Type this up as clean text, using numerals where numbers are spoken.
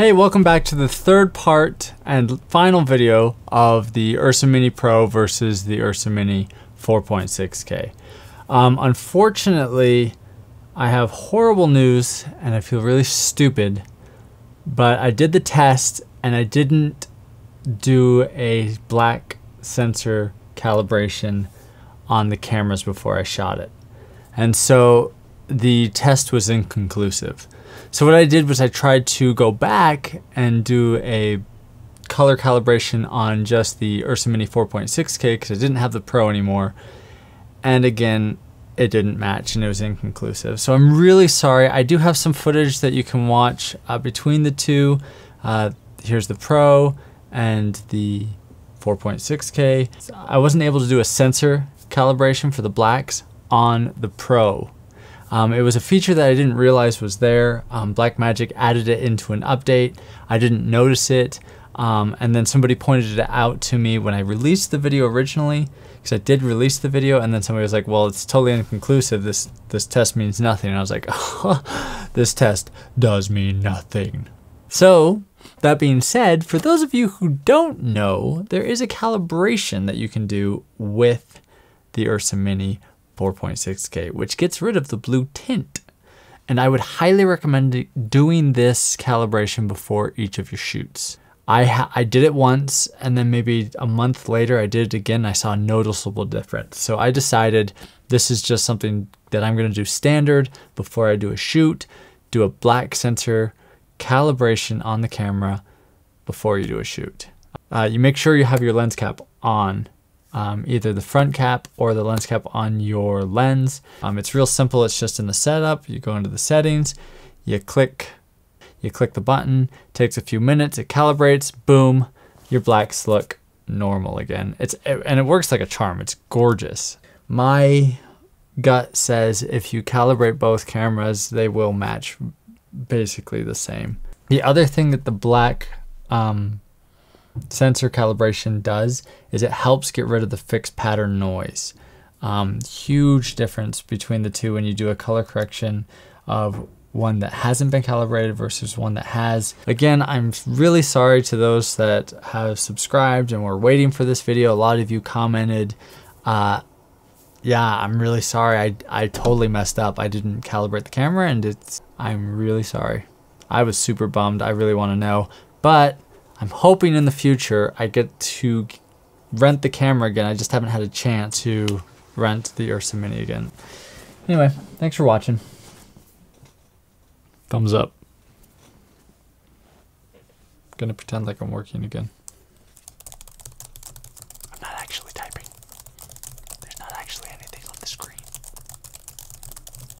Hey, welcome back to the third part and final video of the Ursa Mini Pro versus the Ursa Mini 4.6K. Unfortunately, I have horrible news and I feel really stupid, but I did the test and I didn't do a black sensor calibration on the cameras before I shot it. And so the test was inconclusive. So what I did was I tried to go back and do a color calibration on just the Ursa Mini 4.6K because I didn't have the Pro anymore. And again, it didn't match and it was inconclusive. So I'm really sorry. I do have some footage that you can watch between the two. Here's the Pro and the 4.6K. I wasn't able to do a sensor calibration for the blacks on the Pro. It was a feature that I didn't realize was there. Blackmagic added it into an update. I didn't notice it. And then somebody pointed it out to me when I released the video originally, because I did release the video, and then somebody was like, well, it's totally inconclusive. This test means nothing. And I was like, oh, this test does mean nothing. So that being said, for those of you who don't know, there is a calibration that you can do with the Ursa Mini 4.6K, which gets rid of the blue tint. And I would highly recommend doing this calibration before each of your shoots. I did it once, and then maybe a month later I did it again, and I saw a noticeable difference. So I decided this is just something that I'm gonna do standard before I do a shoot. Do a black sensor calibration on the camera before you do a shoot. You make sure you have your lens cap on. Either the front cap or the lens cap on your lens. It's real simple, it's just in the setup. You go into the settings, you click the button, takes a few minutes, it calibrates, boom, your blacks look normal again. And it works like a charm, it's gorgeous. My gut says if you calibrate both cameras, they will match basically the same. The other thing that the black sensor calibration does is it helps get rid of the fixed pattern noise. Huge difference between the two when you do a color correction of one that hasn't been calibrated versus one that has. Again, I'm really sorry to those that have subscribed and were waiting for this video. A lot of you commented, yeah, I'm really sorry. I totally messed up. I didn't calibrate the camera and I'm really sorry. I was super bummed. I really want to know, but I'm hoping in the future I get to rent the camera again. I just haven't had a chance to rent the Ursa Mini again. Anyway, thanks for watching. Thumbs up. I'm gonna pretend like I'm working again. I'm not actually typing. There's not actually anything.